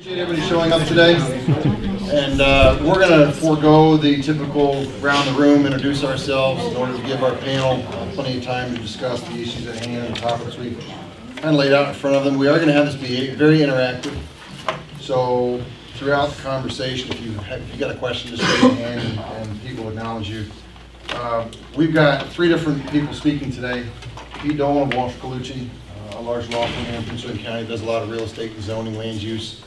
Appreciate everybody showing up today, and we're going to forego the typical round the room, introduce ourselves in order to give our panel plenty of time to discuss the issues at hand and topics we kind of laid out in front of them. We are going to have this be very interactive, so throughout the conversation, if you got a question, just raise your hand and people acknowledge you. We've got three different people speaking today: Pete Dolan, Walsh, Colucci, a large law firm here in Prince William County, does a lot of real estate and zoning, land use.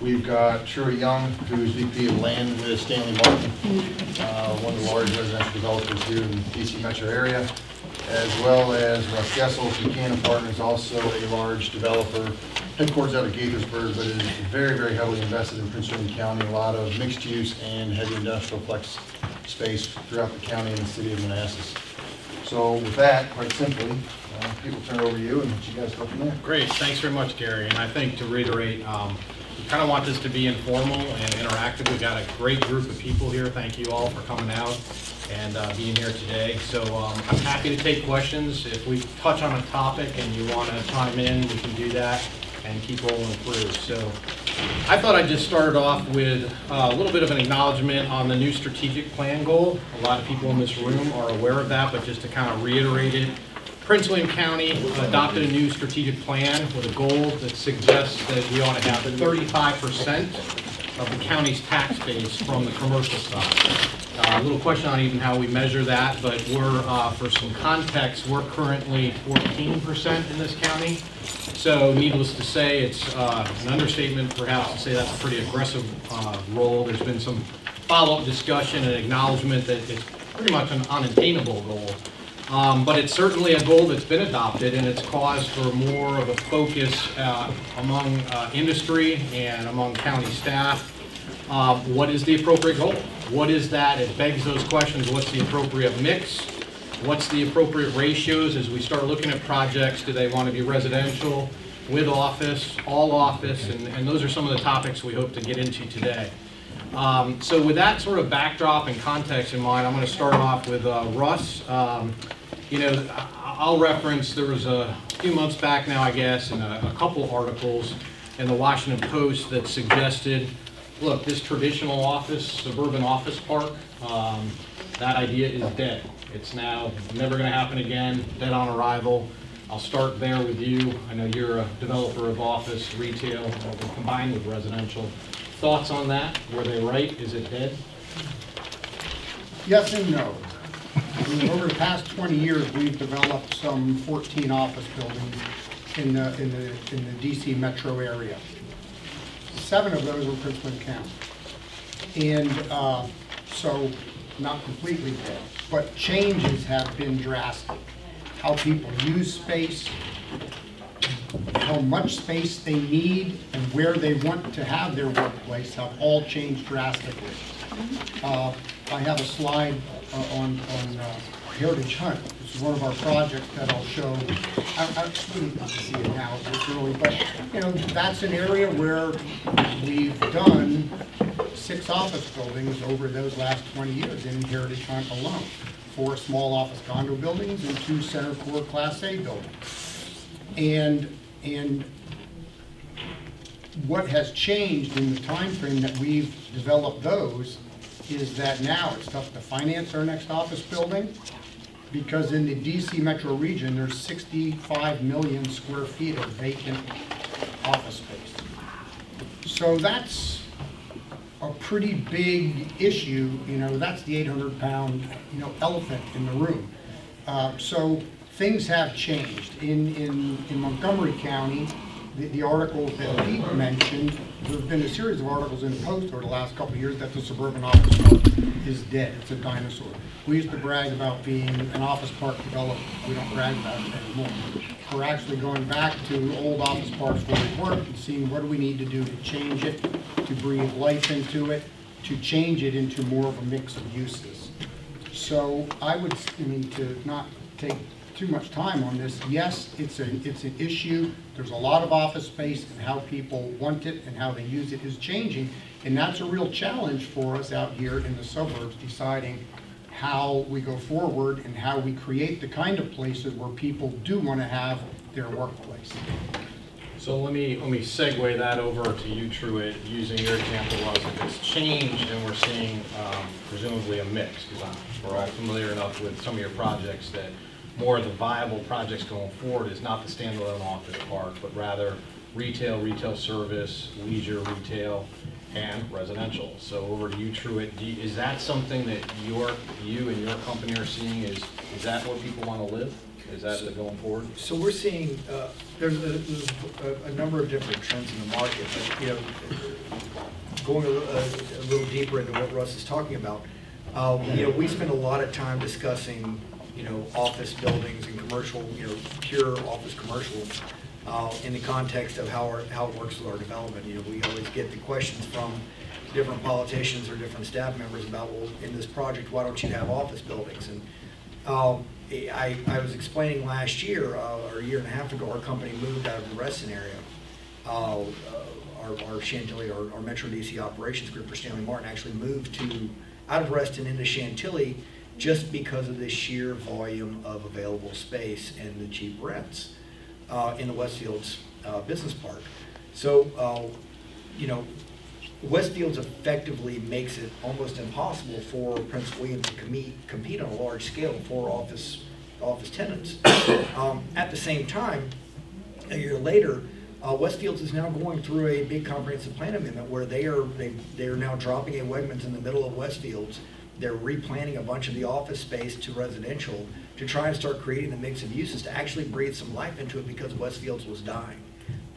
We've got Truett Young, who's VP of Land with Stanley Martin, one of the large residential developers here in the D.C. Metro area, as well as Russ Gestl, Buchanan Partners, also a large developer, headquarters out of Gaithersburg, but is very, very heavily invested in Prince William County, a lot of mixed use and heavy industrial flex space throughout the county and the city of Manassas. So with that, quite simply, people turn it over to you and let you guys go from there. Great, thanks very much, Gary. And I think to reiterate, we kind of want this to be informal and interactive. We've got a great group of people here. Thank you all for coming out and being here today. So I'm happy to take questions. If we touch on a topic and you want to chime in, we can do that and keep rolling through. So I thought I'd just start off with a little bit of an acknowledgement on the new strategic plan goal. A lot of people in this room are aware of that, but just to kind of reiterate it, Prince William County adopted a new strategic plan with a goal that suggests that we ought to have 35% of the county's tax base from the commercial side. A little question on even how we measure that, but we're, for some context, we're currently 14% in this county. So needless to say, it's an understatement perhaps to say that's a pretty aggressive role. There's been some follow-up discussion and acknowledgement that it's pretty much an unattainable goal. But it's certainly a goal that's been adopted, and it's caused for more of a focus among industry and among county staff. What is the appropriate goal? What is that? It begs those questions. What's the appropriate mix? What's the appropriate ratios as we start looking at projects? Do they want to be residential, with office, all office? And those are some of the topics we hope to get into today. So with that sort of backdrop and context in mind, I'm going to start off with Russ. You know, I'll reference, there was a few months back now, I guess, and a couple articles in the Washington Post that suggested, look, this traditional office, suburban office park, that idea is dead. It's now never going to happen again, dead on arrival. I'll start there with you. I know you're a developer of office, retail, combined with residential. Thoughts on that? Were they right? Is it dead? Yes and no. I mean, over the past 20 years, we've developed some 14 office buildings in the D.C. metro area. 7 of those were Prince William County. And so not completely dead, but changes have been drastic. How people use space, how much space they need, and where they want to have their workplace have all changed drastically. I have a slide on Heritage Hunt. This is one of our projects that I'll show. I really don't see it now, really, but you know, that's an area where we've done 6 office buildings over those last 20 years in Heritage Hunt alone. 4 small office condo buildings and 2 center core Class A buildings. And what has changed in the time frame that we've developed those is that now it's tough to finance our next office building, because in the DC metro region there's 65 million square feet of vacant office space. So that's a pretty big issue, you know, that's the 800-pound, you know, elephant in the room. So things have changed. In Montgomery County, the articles that Pete mentioned, there have been a series of articles in the Post over the last couple of years that the suburban office park is dead. It's a dinosaur. We used to brag about being an office park developer. We don't brag about it anymore. We're actually going back to old office parks where we worked and seeing what do we need to do to change it, to breathe life into it, to change it into more of a mix of uses. So I would, I mean, to not take too much time on this, yes, it's an issue. There's a lot of office space, and how people want it and how they use it is changing, and that's a real challenge for us out here in the suburbs, deciding how we go forward and how we create the kind of places where people do want to have their workplace. So let me segue that over to you, Truett, using your example of if it's changed and we're seeing presumably a mix, because we're all familiar enough with some of your projects that more of the viable projects going forward is not the standalone office park, but rather retail, retail service, leisure retail, and residential. So over to you, Truett, is that something that you and your company are seeing? Is that where people want to live? Is that going forward? So we're seeing there's a number of different trends in the market. But, going a little deeper into what Russ is talking about, we spend a lot of time discussing office buildings and commercial, pure office commercial, in the context of how it works with our development. We always get the questions from different politicians or different staff members about, well, in this project, why don't you have office buildings? And I was explaining last year, or a year and a half ago, our company moved out of the Reston area. Our Chantilly, our Metro DC operations group for Stanley Martin actually moved out of Reston into Chantilly just because of the sheer volume of available space and the cheap rents in the Westfields Business Park. So, Westfields effectively makes it almost impossible for Prince William to compete on a large scale for office tenants. At the same time, a year later, Westfields is now going through a big comprehensive plan amendment where they are now dropping a Wegmans in the middle of Westfields. They're replanning a bunch of the office space to residential to try and start creating the mix of uses to actually breathe some life into it, because Westfields was dying.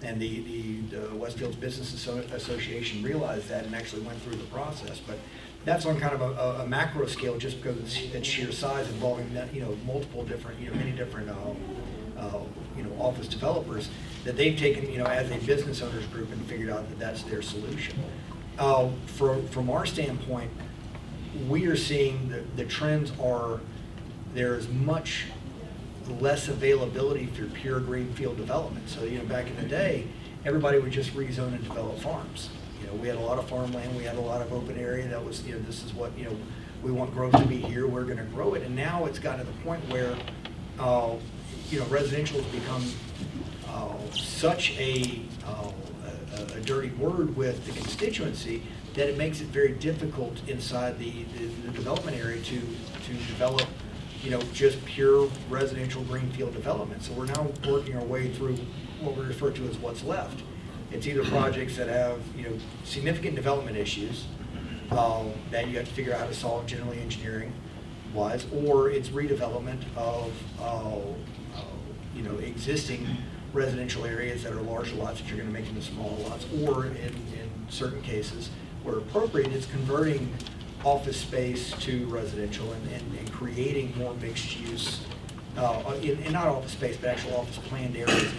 And the Westfields Business Association realized that and actually went through the process. But that's on kind of a macro scale, just because of its sheer size, involving multiple different, many different office developers that they've taken as a business owners group and figured out that that's their solution. From our standpoint, we are seeing the trends are there is much less availability for pure greenfield development. So back in the day, everybody would just rezone and develop farms. We had a lot of farmland, we had a lot of open area that was this is what we want growth to be here. We're going to grow it. And now it's gotten to the point where residential has become such a dirty word with the constituency that it makes it very difficult inside the development area to develop just pure residential greenfield development. So we're now working our way through what we refer to as what's left. It's either projects that have significant development issues that you have to figure out how to solve generally engineering-wise, or it's redevelopment of existing residential areas that are large lots that you're going to make into small lots, or in certain cases where appropriate, it's converting office space to residential and creating more mixed use, and not office space, but actual office planned areas,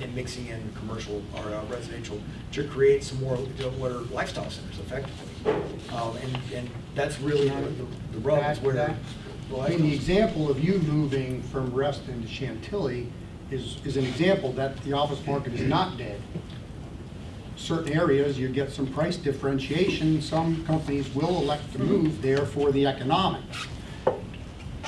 and mixing in commercial or residential to create some more what are lifestyle centers effectively. And that's really the rub is where. The example of you moving from Reston to Chantilly is an example that the office market is not dead. Certain areas you get some price differentiation. Some companies will elect to move there for the economics.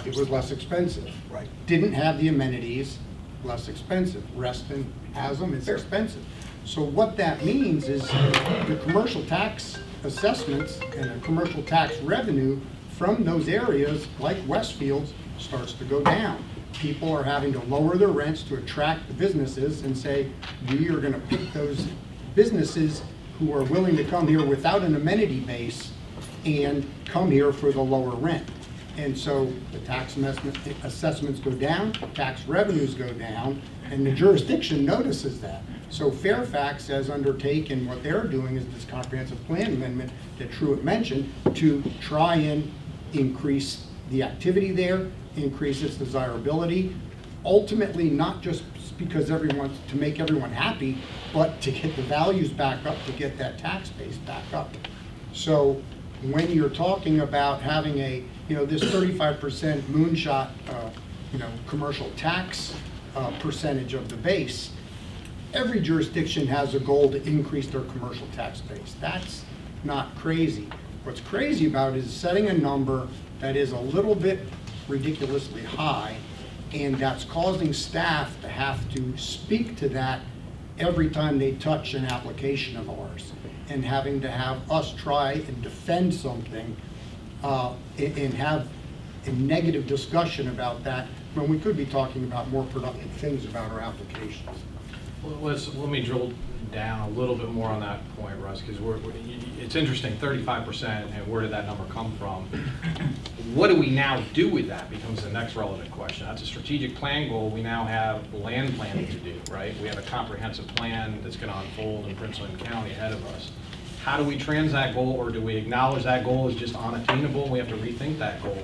It was less expensive. Right. Didn't have the amenities, less expensive. Reston has them, it's expensive. So what that means is the commercial tax assessments and the commercial tax revenue from those areas like Westfields starts to go down. People are having to lower their rents to attract the businesses and say, we are going to pick those businesses who are willing to come here without an amenity base and come here for the lower rent. And so the tax assessments go down, tax revenues go down, and the jurisdiction notices that. So Fairfax has undertaken what they're doing is this comprehensive plan amendment that Truett mentioned to try and increase the activity there, increase its desirability, ultimately not just because everyone's to make everyone happy, but to get the values back up, to get that tax base back up. So when you're talking about having a, this 35% moonshot, commercial tax percentage of the base, every jurisdiction has a goal to increase their commercial tax base. That's not crazy. What's crazy about it is setting a number that is a little bit ridiculously high, and that's causing staff to have to speak to that every time they touch an application of ours, and having to have us try and defend something and have a negative discussion about that when we could be talking about more productive things about our applications. Well, let me drill down a little bit more on that point, Russ, because it's interesting, 35%, and where did that number come from? What do we now do with that becomes the next relevant question. That's a strategic plan goal. We now have land planning to do, right? We have a comprehensive plan that's going to unfold in Prince William County ahead of us. How do we trans that goal, or do we acknowledge that goal is just unattainable? We have to rethink that goal.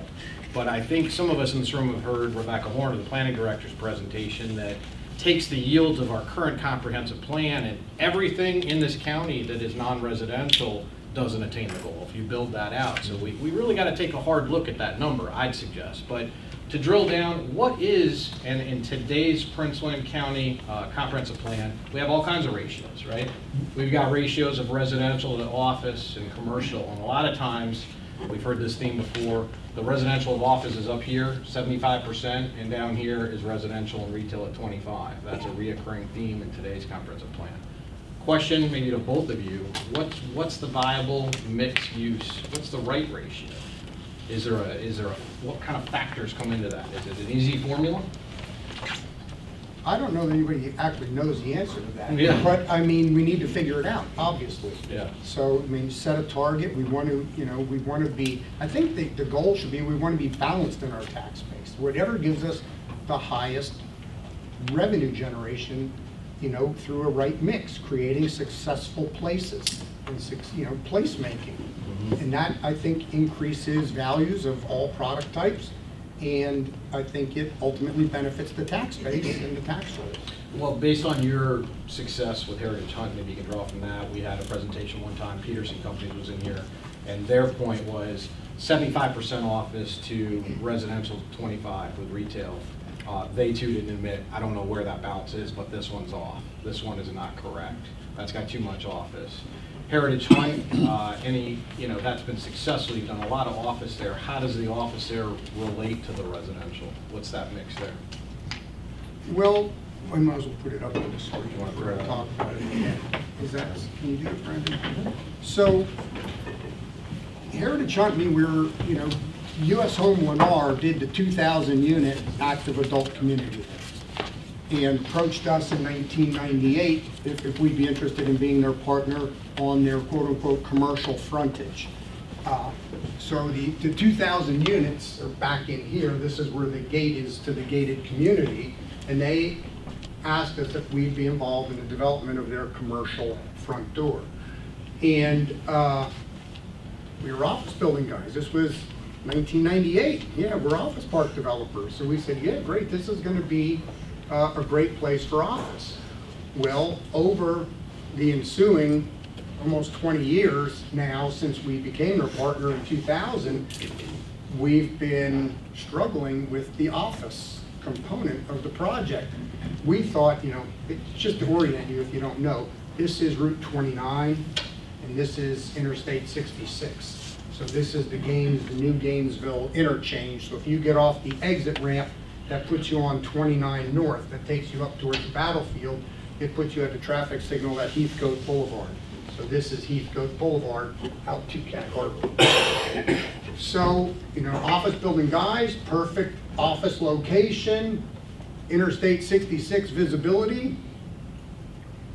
But I think some of us in this room have heard Rebecca Horner, the planning director's presentation, that takes the yields of our current comprehensive plan, and everything in this county that is non-residential doesn't attain the goal if you build that out. So we really got to take a hard look at that number, I'd suggest. But to drill down, what is, and in today's Prince William County comprehensive plan, we have all kinds of ratios, right? We've got ratios of residential to office and commercial, and a lot of times, we've heard this theme before, the residential of office is up here, 75%, and down here is residential and retail at 25. That's a reoccurring theme in today's comprehensive plan. Question maybe to both of you, what's the viable mixed use? What's the right ratio? Is there a, what kind of factors come into that? Is it an easy formula? I don't know that anybody actually knows the answer to that. Yeah. But I mean, we need to figure it out, obviously. Yeah. So I mean, set a target. We want to, you know, we want to be. I think the goal should be we want to be balanced in our tax base. Whatever gives us the highest revenue generation, you know, through a right mix, creating successful places and, you know, placemaking, and that I think increases values of all product types. And I think it ultimately benefits the tax base and the tax rate. Well, based on your success with Heritage Hunt, maybe you can draw from that. We had a presentation one time, Peterson Companies was in here, and their point was 75% office to residential 25 with retail. They too didn't admit, I don't know where that balance is, but this one's off. This one is not correct. That's got too much office. Heritage Hunt, you know, that's been successful. You've done a lot of office there. How does the office there relate to the residential? What's that mix there? Well, I might as well put it up on the screen. You want to talk about it again? Is that, can you do it, Brandon? So, Heritage Hunt, we were, you know, U.S. Home Lennar did the 2,000 unit active adult community and approached us in 1998 if we'd be interested in being their partner on their quote-unquote commercial frontage. So the 2,000 units are back in here. This is where the gate is to the gated community, and they asked us if we'd be involved in the development of their commercial front door. And we were office building guys. This was 1998. Yeah, we're office park developers. So we said, yeah, great, this is going to be a great place for office. Well, over the ensuing almost 20 years now since we became their partner in 2000, we've been struggling with the office component of the project. We thought, you know, just to orient you if you don't know, this is Route 29 and this is Interstate 66. So this is the new Gainesville interchange. So if you get off the exit ramp, that puts you on 29 North. That takes you up towards the battlefield. It puts you at the traffic signal at Heathcote Boulevard. So this is Heathcote Boulevard out to Cat Harbor. So, you know, office building guys, perfect office location, Interstate 66 visibility,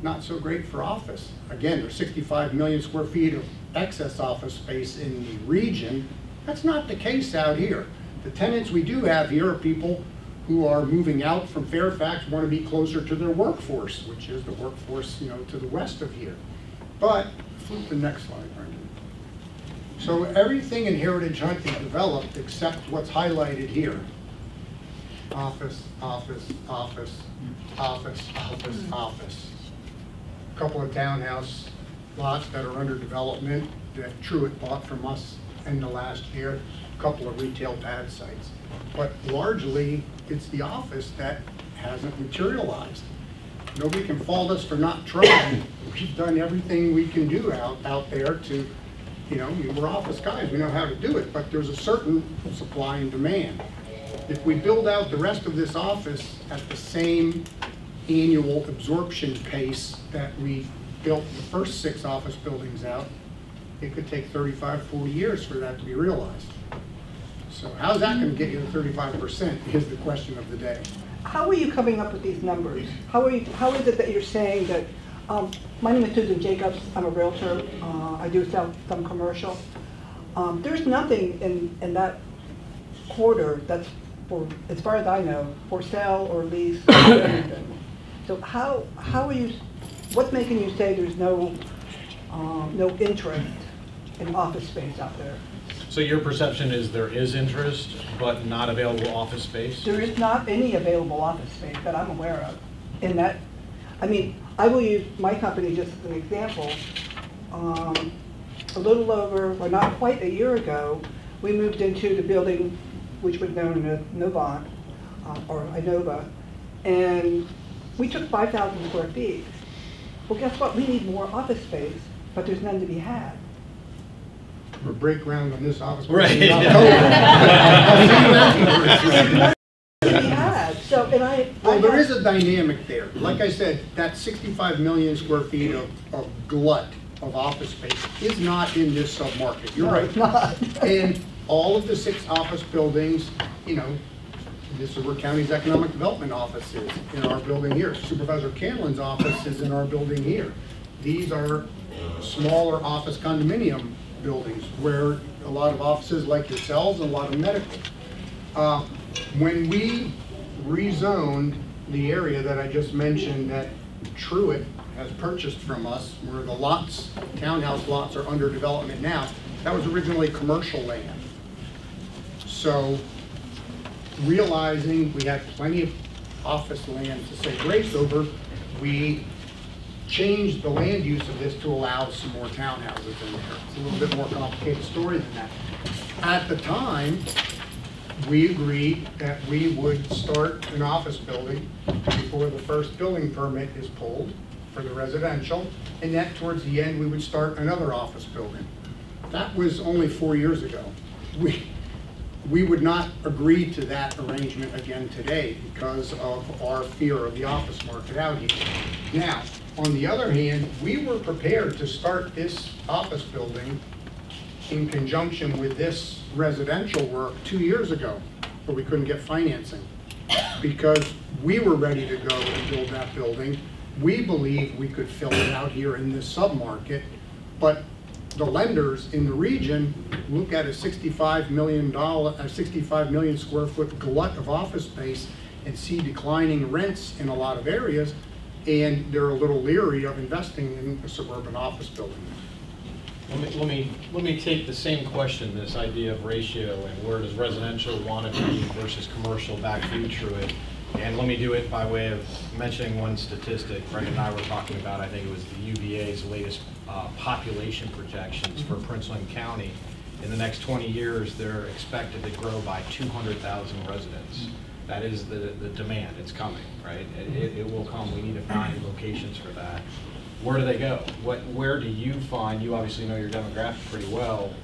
not so great for office. Again, there's 65 million square feet of excess office space in the region. That's not the case out here. The tenants we do have here are people who are moving out from Fairfax, want to be closer to their workforce, which is the workforce, you know, to the west of here. But, flip the next slide, Brendan. So everything in Heritage Hunt is developed except what's highlighted here. Office, office, office, office, office, office. A couple of townhouse lots that are under development that Truett bought from us in the last year, a couple of retail pad sites. But largely, it's the office that hasn't materialized. Nobody can fault us for not trying. We've done everything we can do out there to, you know, we're office guys, we know how to do it, but there's a certain supply and demand. If we build out the rest of this office at the same annual absorption pace that we built the first 6 office buildings out, it could take 35, 40 years for that to be realized. So how's that going to get you to 35% is the question of the day. How are you coming up with these numbers? How is it that you're saying that, my name is Susan Jacobs, I'm a realtor, I do sell some commercial. There's nothing in that quarter that's, for, as far as I know, for sale or lease or anything. So how are you, what's making you say there's no, no interest in office space out there? So your perception is there is interest, but not available office space? There is not any available office space that I'm aware of. In that, I mean, I will use my company just as an example. A little over, well, not quite a year ago, we moved into the building which was known as Novant, or Inova, and we took 5,000 square feet. Well, guess what? We need more office space, but there's none to be had. Or break ground on this office. Right. Yeah. So, and well, there is a dynamic there. Like I said, that 65 million square feet of glut of office space is not in this submarket. You're right. It's not. And all of the 6 office buildings, you know, this is where county's economic development office is in our building here. Supervisor Canlin's office is in our building here. These are smaller office condominium buildings where a lot of offices like yourselves and a lot of medical. When we rezoned the area that I just mentioned that Truett has purchased from us, where the lots, townhouse lots, are under development now, that was originally commercial land. So realizing we had plenty of office land to say grace over, we changed the land use of this to allow some more townhouses in there. It's a little bit more complicated story than that. At the time, we agreed that we would start an office building before the first building permit is pulled for the residential, and that towards the end we would start another office building. That was only 4 years ago. We would not agree to that arrangement again today because of our fear of the office market out here. Now, on the other hand, we were prepared to start this office building in conjunction with this residential work 2 years ago, but we couldn't get financing because we were ready to go and build that building. We believe we could fill it out here in this submarket, but the lenders in the region look at a $65 million square foot glut of office space and see declining rents in a lot of areas, and they're a little leery of investing in a suburban office building. Let me take the same question, this idea of ratio and where does residential want to be versus commercial back to Truett. And let me do it by way of mentioning one statistic. Brendan and I were talking about, I think it was the UVA's latest population projections for Prince William County. In the next 20 years, they're expected to grow by 200,000 residents. That is the demand. It's coming, right? It will come. We need to find locations for that. Where do they go? Where do you find? You obviously know your demographic pretty well.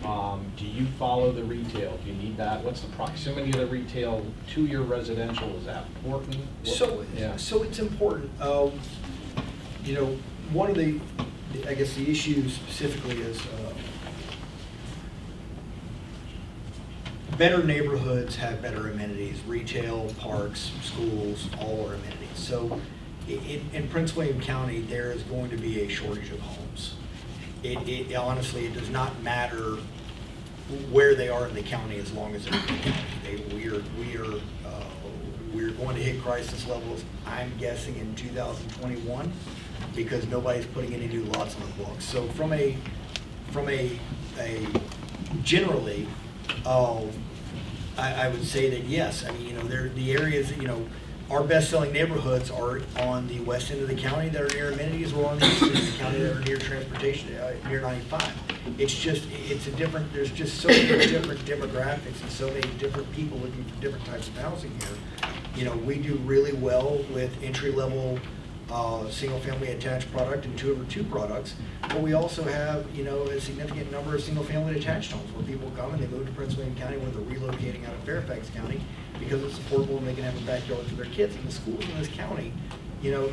Do you follow the retail? Do you need that? What's the proximity of the retail to your residential? Is that important? So it's important. You know, one of the, I guess the issue specifically is better neighborhoods have better amenities, retail, parks, schools, all are amenities. So in Prince William County, there is going to be a shortage of homes. It honestly, it does not matter where they are in the county as long as they're in the county. We're going to hit crisis levels, I'm guessing, in 2021 because nobody's putting any new lots on the books. So from a generally, I would say that yes. I mean, you know, the areas, you know, our best-selling neighborhoods are on the west end of the county that are near amenities, or on the east end of the county that are near transportation, near 95. It's just, it's a different. There's just so many different demographics and so many different people looking for different types of housing here. You know, we do really well with entry-level, single-family attached product and 2-over-2 products, but we also have, you know, a significant number of single-family attached homes where people come and they move to Prince William County where they're relocating out of Fairfax County because it's affordable and they can have a backyard for their kids. And the schools in this county, you know,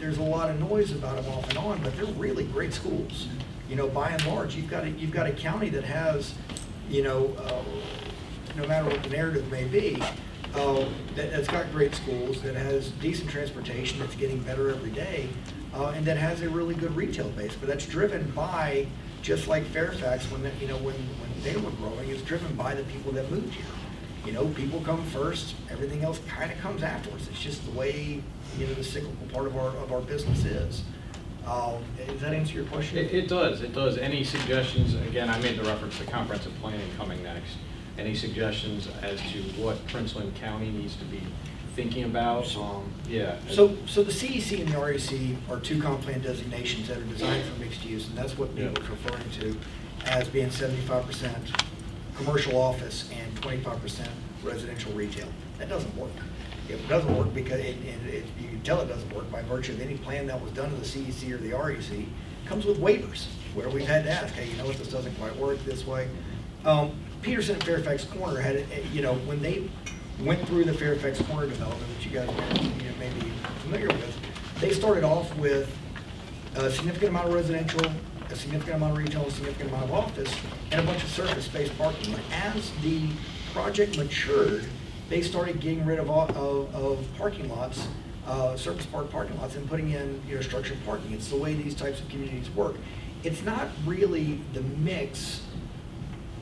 there's a lot of noise about them off and on, but they're really great schools. You know, by and large, you've got a county that has, you know, no matter what the narrative may be, that's got great schools, that has decent transportation, that's getting better every day, and that has a really good retail base. But that's driven by, just like Fairfax, when you know, when they were growing, it's driven by the people that moved here. You know, people come first, everything else kind of comes afterwards. It's just the way, you know, the cyclical part of our business is. Does that answer your question? It does, it does. Any suggestions, again, I made the reference to comprehensive planning coming next. Any suggestions as to what Prince William County needs to be thinking about? Yeah. So the CEC and the REC are two comp plan designations that are designed for mixed use, and that's what Neil was referring to as being 75% commercial office and 25% residential retail. That doesn't work. It doesn't work because you can tell it doesn't work by virtue of any plan that was done to the CEC or the REC comes with waivers where we've had to ask, hey, you know what, this doesn't quite work this way. Peterson and Fairfax Corner had, you know, when they went through the Fairfax Corner development, which you guys may be familiar with, they started off with a significant amount of residential, a significant amount of retail, a significant amount of office, and a bunch of surface space parking. As the project matured, they started getting rid of parking lots, surface park parking lots, and putting in, you know, structured parking. It's the way these types of communities work. It's not really the mix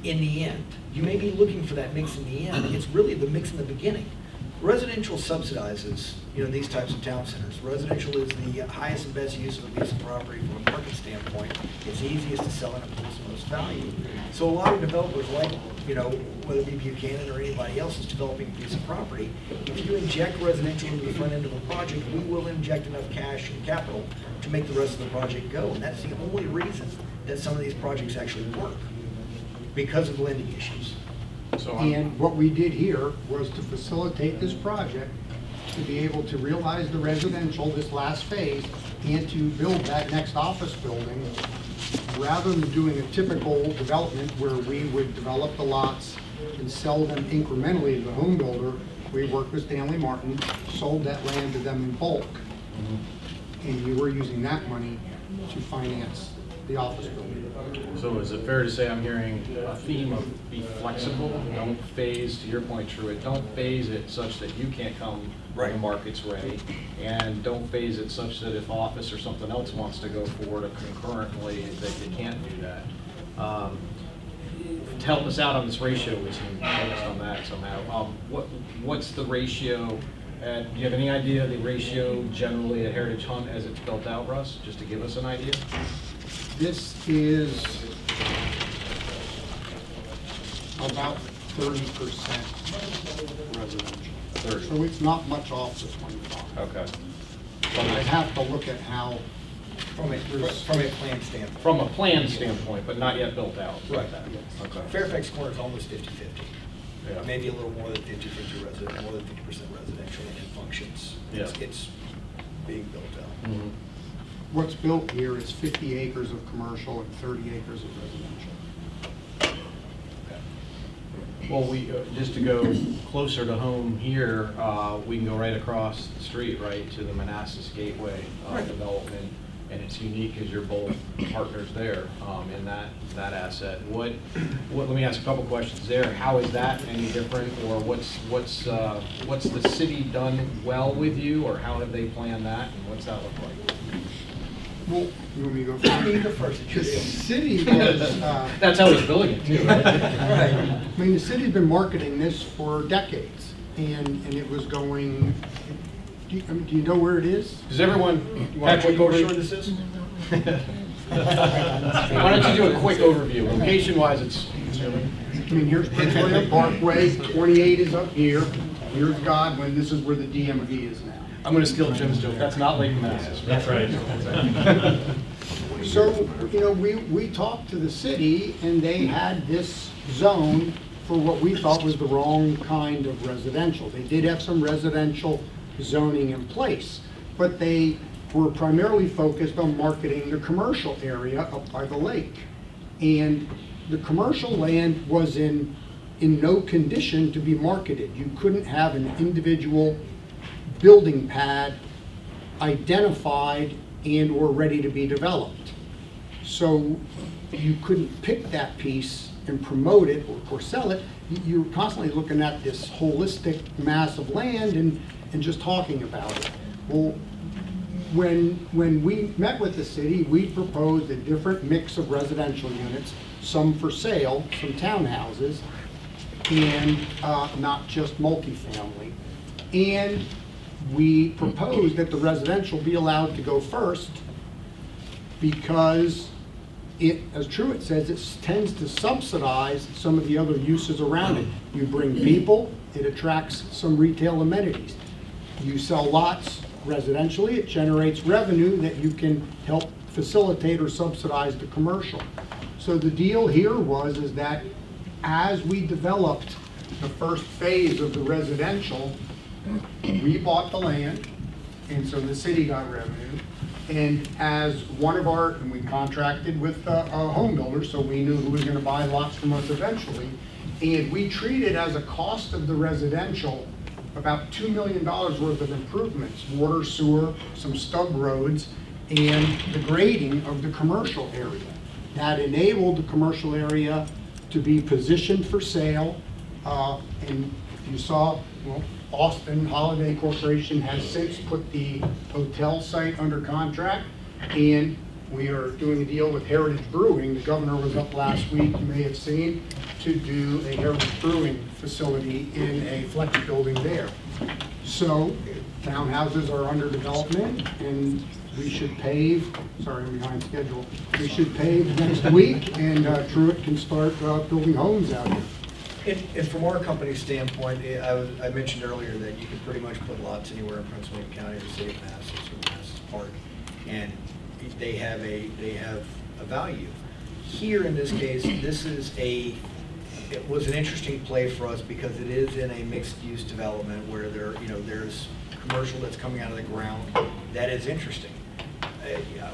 in the end. You may be looking for that mix in the end. It's really the mix in the beginning. Residential subsidizes, you know, these types of town centers. Residential is the highest and best use of a piece of property from a market standpoint. It's the easiest to sell and it pulls the most value. So a lot of developers, like, you know, whether it be Buchanan or anybody else is developing a piece of property, if you inject residential into the front end of a project, we will inject enough cash and capital to make the rest of the project go. And that's the only reason that some of these projects actually work, because of lending issues. So and what we did here was to facilitate this project to be able to realize the residential, this last phase, and to build that next office building, rather than doing a typical development where we would develop the lots and sell them incrementally to the home builder. We worked with Stanley Martin, sold that land to them in bulk, and we were using that money to finance the office building. So is it fair to say I'm hearing a theme of be flexible, don't phase, to your point, Truett, don't phase it such that you can't come right when the market's ready, and don't phase it such that if office or something else wants to go forward concurrently, that they can't do that. To help us out on this ratio, we seem focused on that somehow. What's the ratio? Do you have any idea of the ratio generally at Heritage Hunt as it's built out, Russ, just to give us an idea? This is about 30% residential. 30. So it's not much off the 25. Okay. But I have to look at how, from a plan standpoint. From a plan standpoint, but not yet built out. Right. Yes. Okay. Fairfax Corner is almost 50/50. Yeah. Maybe a little more than 50/50 residential, more than 50% residential, and it functions. Yeah. It's being built out. Mm-hmm. What's built here is 50 acres of commercial and 30 acres of residential. Okay. Well, we just to go closer to home here, we can go right across the street, right, to the Manassas Gateway development, and it's unique because you're both partners there in that asset. Let me ask a couple questions there. How is that any different, or what's the city done well with you, or how have they planned that, and what's that look like? Well, you want me to go first? The city was... That's how it's building it, too, right? Right. I mean, the city's been marketing this for decades, and it was going... do you know where it is? Does everyone... You want Patrick, over sure this is? Why don't you do a quick overview? Location-wise, it's... I mean, here's Prince William Parkway, 28 is up here. Here's Godwin. This is where the DMV is now. I'm going to steal Jim's joke. That's not Lake Manassas. That's right. So, you know, we talked to the city, and they had this zone for what we thought was the wrong kind of residential. They did have some residential zoning in place, but they were primarily focused on marketing the commercial area up by the lake. And the commercial land was in no condition to be marketed. You couldn't have an individual building pad identified and or ready to be developed. So you couldn't pick that piece and promote it or sell it. You're constantly looking at this holistic mass of land and just talking about it. Well, when we met with the city, we proposed a different mix of residential units, some for sale, some townhouses, and not just multifamily. And we proposed that the residential be allowed to go first because it, as Truett says, it tends to subsidize some of the other uses around it. You bring people, it attracts some retail amenities. You sell lots residentially, it generates revenue that you can help facilitate or subsidize the commercial. So the deal here was is that as we developed the first phase of the residential, we bought the land, and so the city got revenue. And as one of our, and we contracted with a home builder, so we knew who was going to buy lots from us eventually. And we treated as a cost of the residential about $2 million worth of improvements, water, sewer, some stub roads, and the grading of the commercial area. That enabled the commercial area to be positioned for sale. And you saw, well, Austin Holiday Corporation has since put the hotel site under contract, and we are doing a deal with Heritage Brewing. The governor was up last week, you may have seen, to do a Heritage Brewing facility in a flex building there. So townhouses are under development, and we should pave, sorry, I'm behind schedule, we should pave next week, and Truett can start building homes out here. And from our company's standpoint, I mentioned earlier that you could pretty much put lots anywhere in Prince William County or the city of Manassas or Manassas Park, and they have a value. Here in this case, this is a, it was an interesting play for us because it is in a mixed-use development where there, you know, there's commercial that's coming out of the ground. That is interesting.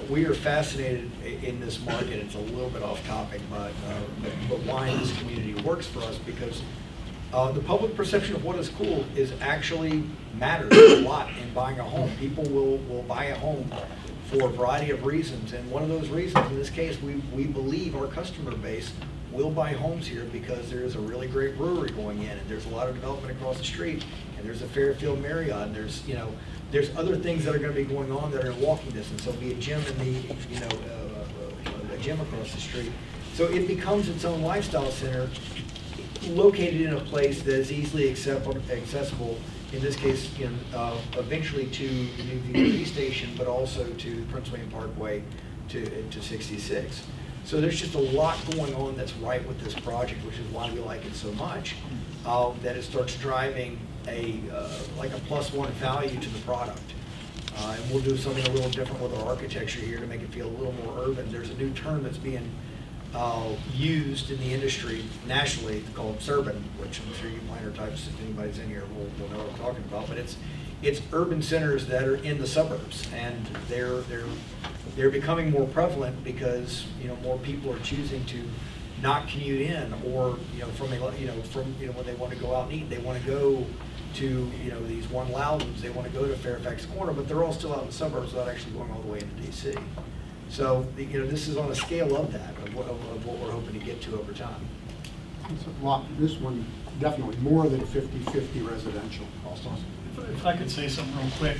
We are fascinated in this market. It's a little bit off topic, but why this community works for us, because the public perception of what is cool is actually matters a lot in buying a home. People will buy a home for a variety of reasons, and one of those reasons, in this case, we believe our customer base will buy homes here because there is a really great brewery going in, and there's a lot of development across the street, and there's a Fairfield Marriott, and there's, you know, there's other things that are going to be going on that are in walking distance. There'll be a gym in the, you know, a gym across the street. So it becomes its own lifestyle center, located in a place that is easily accessible. In this case, you know, eventually to the DV station, but also to Prince William Parkway, to 66. So there's just a lot going on that's right with this project, which is why we like it so much. That it starts driving like a +1 value to the product. And we'll do something a little different with our architecture here to make it feel a little more urban. There's a new term that's being used in the industry nationally called surban, which I'm sure you minor types, if anybody's in here, will know what I'm talking about. But it's urban centers that are in the suburbs, and they're becoming more prevalent because, you know, more people are choosing to not commute in, or, you know, from when they want to go out and eat, they want to go to, you know, these one Loudons, they want to go to Fairfax Corner, but they're all still out in the suburbs without actually going all the way into D.C. So, you know, this is on a scale of that, of what we're hoping to get to over time. It's a lot. This one definitely more than 50-50 residential. Awesome. If I could say something real quick.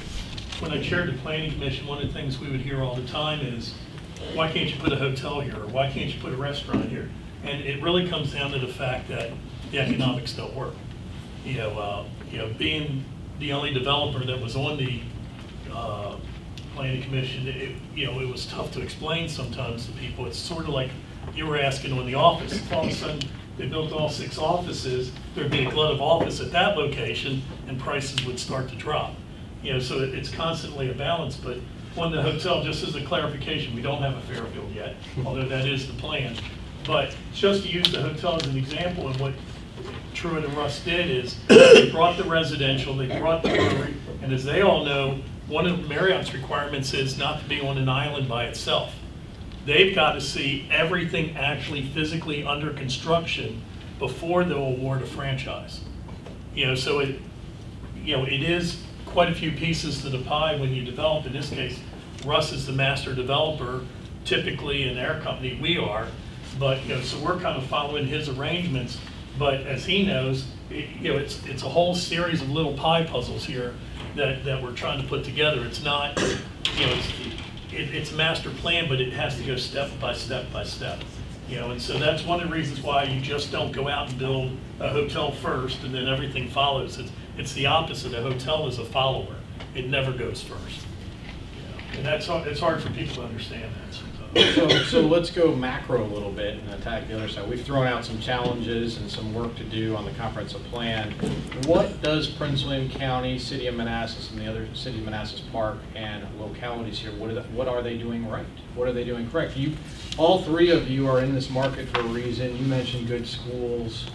When I chaired the Planning Commission, one of the things we would hear all the time is, why can't you put a hotel here, or why can't you put a restaurant here? And it really comes down to the fact that the economics don't work. You know, being the only developer that was on the planning commission, it was tough to explain sometimes to people. It's sort of like you were asking on The Office. If all of a sudden they built all 6 offices, there'd be a glut of office at that location, and prices would start to drop. You know, so it's constantly a balance. But on the hotel, just as a clarification, we don't have a Fairfield yet, although that is the plan. But just to use the hotel as an example, and what Truett and Russ did is they brought the residential, they brought the brewery, and as they all know, one of Marriott's requirements is not to be on an island by itself. They've got to see everything actually physically under construction before they'll award a franchise. You know, so it is quite a few pieces to the pie when you develop. In this case, Russ is the master developer. Typically, in our company, we are, but so we're kind of following his arrangements. But as he knows, it's a whole series of little pie puzzles here that we're trying to put together. It's not, it's master plan, but it has to go step by step by step. And so that's one of the reasons why you just don't go out and build a hotel first and then everything follows. It's the opposite. A hotel is a follower. It never goes first. And it's hard for people to understand that sometimes. So let's go macro a little bit and attack the other side. We've thrown out some challenges and some work to do on the comprehensive plan. What does Prince William County, City of Manassas, and the other City of Manassas Park and localities here, what are they doing right? What are they doing correct? All three of you are in this market for a reason. You mentioned good schools.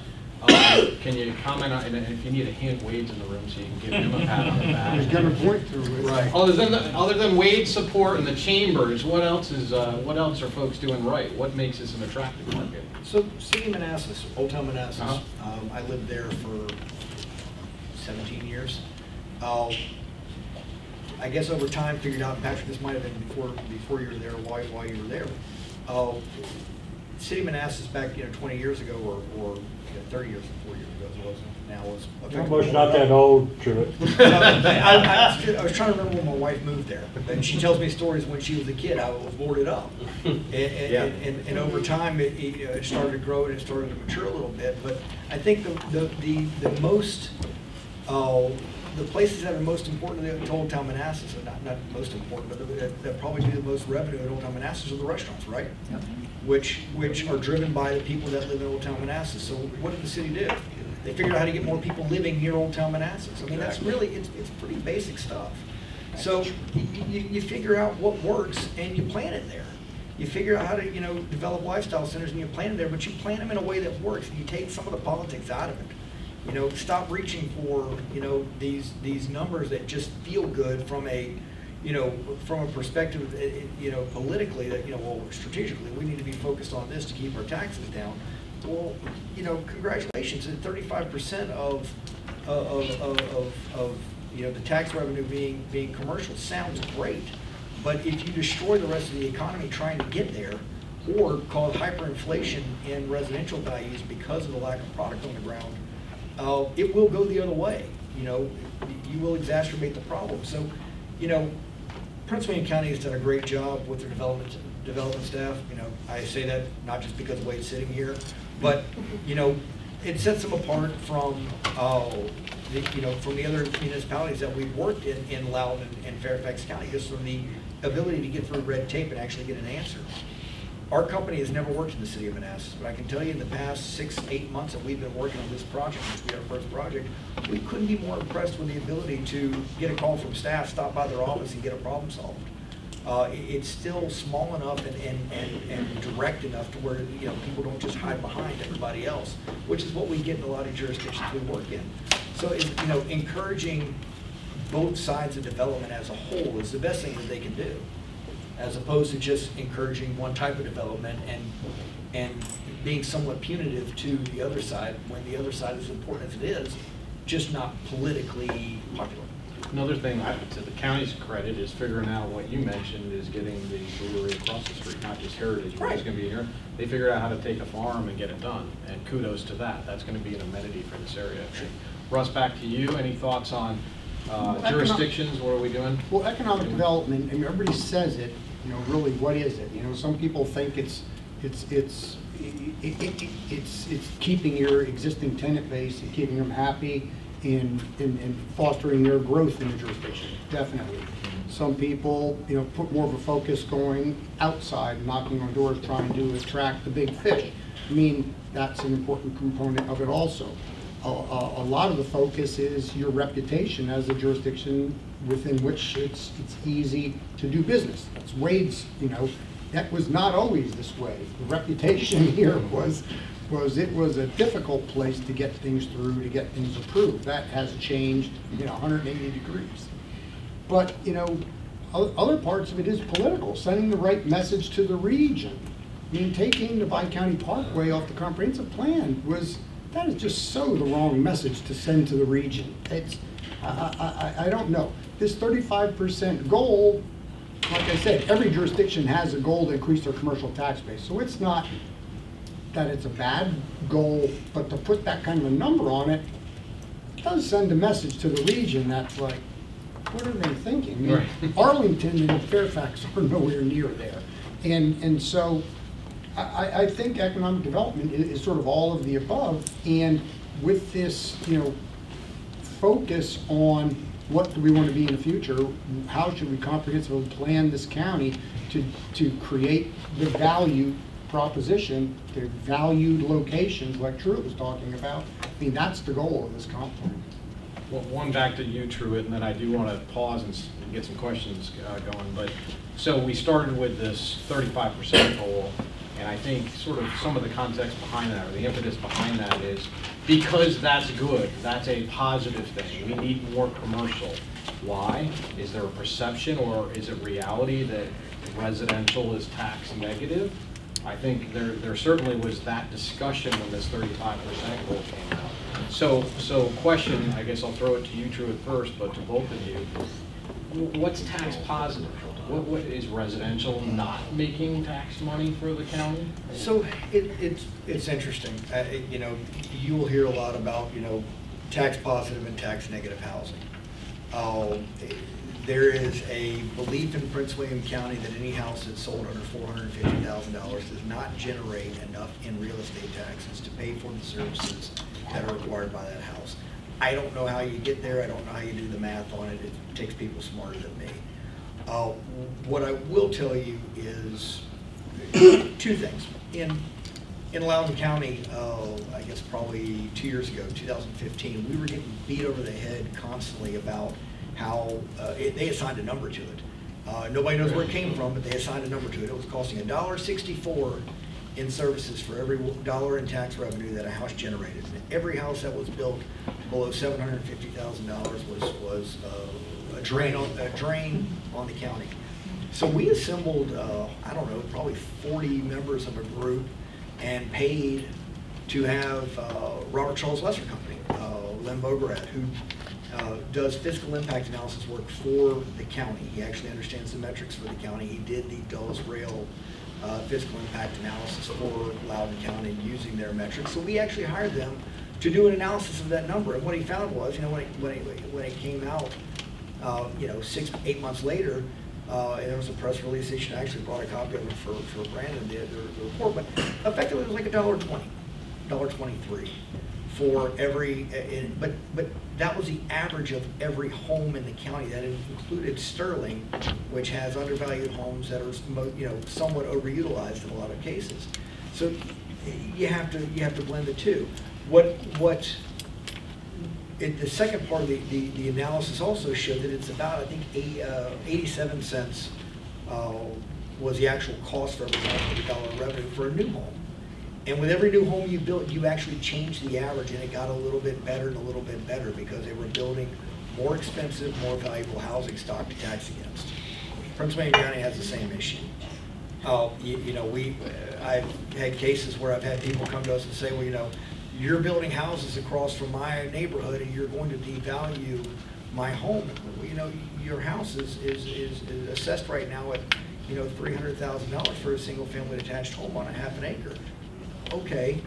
Can you comment on, and if you need a hand, Wade's in the room, so you can give him a pat on the back. He's going to point through it. Right. Other than Wade's support and the chambers, what else are folks doing right? What makes this an attractive market? So, City of Manassas, Old Town Manassas, I lived there for 17 years. I guess over time, figured out, Patrick, this might have been before you were there, why you were there. City of Manassas back 20 years ago or 30 years or 40 years ago as it was now. Almost not that old, Truett. I was trying to remember when my wife moved there. And she tells me stories when she was a kid. I was boarded up. And over time it started to grow and it started to mature a little bit. But I think the places that are most important to Old Town Manassas, not most important, but that probably do the most revenue in Old Town Manassas are the restaurants, right? Yep. Which are driven by the people that live in Old Town Manassas. So what did the city do? They figured out how to get more people living near Old Town Manassas. I mean, that's really, it's pretty basic stuff. So you figure out what works and you plan it there. You figure out how to develop lifestyle centers and you plan it there, but you plan them in a way that works. And you take some of the politics out of it. Stop reaching for these numbers that just feel good from a from a perspective politically that well, strategically we need to be focused on this to keep our taxes down. Well, congratulations, 35% of the tax revenue being commercial sounds great, but if you destroy the rest of the economy trying to get there, or cause hyperinflation in residential values because of the lack of product on the ground. It will go the other way. You will exacerbate the problem. So, Prince William County has done a great job with their development staff. I say that not just because of Wade's sitting here, but it sets them apart from from the other municipalities that we've worked in Loudoun and Fairfax County, just from the ability to get through red tape and actually get an answer. Our company has never worked in the City of Manassas, but I can tell you in the past 6 to 8 months that we've been working on this project, which we had our first project, we couldn't be more impressed with the ability to get a call from staff, stop by their office, and get a problem solved. It's still small enough and direct enough to where people don't just hide behind everybody else, which is what we get in a lot of jurisdictions we work in. So it's, encouraging both sides of development as a whole is the best thing that they can do, as opposed to just encouraging one type of development and being somewhat punitive to the other side when the other side is important as it is, just not politically popular. Another thing to the county's credit is figuring out what you mentioned is getting the brewery across the street, not just Heritage, but it's going to be here. They figured out how to take a farm and get it done, and kudos to that. That's going to be an amenity for this area. Sure. Russ, back to you. Any thoughts on jurisdictions? What are we doing? Well, economic development, I mean, everybody says it. Really, what is it? Some people think it's keeping your existing tenant base and keeping them happy and fostering their growth in the jurisdiction. Definitely. Some people, put more of a focus going outside, knocking on doors, trying to attract the big fish. I mean, that's an important component of it also. A lot of the focus is your reputation as a jurisdiction within which it's easy to do business. That's Wade's, that was not always this way. The reputation here was it was a difficult place to get things through, to get things approved. That has changed, 180 degrees. But, other parts of it is political, sending the right message to the region. I mean, taking the Bi-County Parkway off the comprehensive plan that is just so the wrong message to send to the region. It's, I don't know. This 35% goal, like I said, every jurisdiction has a goal to increase their commercial tax base. So it's not that it's a bad goal, but to put that kind of a number on it, it does send a message to the region that's like, what are they thinking? I mean, right. Arlington and Fairfax are nowhere near there. And so I think economic development is sort of all of the above. And with this, you know, focus on what do we want to be in the future, how should we comprehensively plan this county to create the value proposition, the valued locations like Truett was talking about. I mean, that's the goal of this comp plan. Well, one back to you, Truett, and then I do want to pause and get some questions going. But so we started with this 35% goal, and I think sort of some of the context behind that, or the impetus behind that, is because that's good, that's a positive thing. We need more commercial. Why? Is there a perception, or is it reality that residential is tax negative? I think there certainly was that discussion when this 35% goal came out. So question, I guess I'll throw it to you, Truett, first, but to both of you. What's tax positive? What is residential not making tax money for the county? So it's interesting. You know, you will hear a lot about, you know, tax positive and tax negative housing. There is a belief in Prince William County that any house that's sold under $450,000 does not generate enough in real estate taxes to pay for the services that are required by that house. I don't know how you get there. I don't know how you do the math on it. It takes people smarter than me. What I will tell you is two things. In Loudoun County, I guess probably 2 years ago, 2015, we were getting beat over the head constantly about how they assigned a number to it. Nobody knows where it came from, but they assigned a number to it. It was costing $1.64 in services for every dollar in tax revenue that a house generated. And every house that was built below $750,000 was a drain on the county. So we assembled, I don't know, probably 40 members of a group and paid to have Robert Charles Lesser Company, Len Bogarad, who does fiscal impact analysis work for the county. He actually understands the metrics for the county. He did the Dulles Rail fiscal impact analysis for Loudoun County using their metrics. So we actually hired them to do an analysis of that number. And what he found was, you know, when it came out, you know, 6 8 months later, and there was a press release issued. I actually brought a copy of it for Brandon, the report. But effectively, it was like $1.20, $1.23 for every. But that was the average of every home in the county. That included Sterling, which has undervalued homes that are, you know, somewhat overutilized in a lot of cases. So you have to blend the two. The second part of the analysis also showed that it's about, I think, 87 cents was the actual cost for every dollar of revenue for a new home. And with every new home you built, you actually changed the average, and it got a little bit better and a little bit better because they were building more expensive, more valuable housing stock to tax against. Prince William County has the same issue. I've had cases where I've had people come to us and say, well, you know, you're building houses across from my neighborhood, and you're going to devalue my home. Well, you know, your house is assessed right now at, you know, $300,000 for a single-family detached home on a half an acre. Okay,